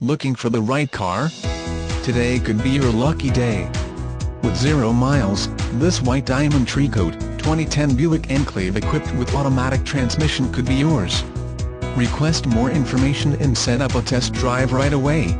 Looking for the right car? Today could be your lucky day. With 0 miles, this White Diamond Tricoat 2010 Buick Enclave equipped with automatic transmission could be yours. Request more information and set up a test drive right away.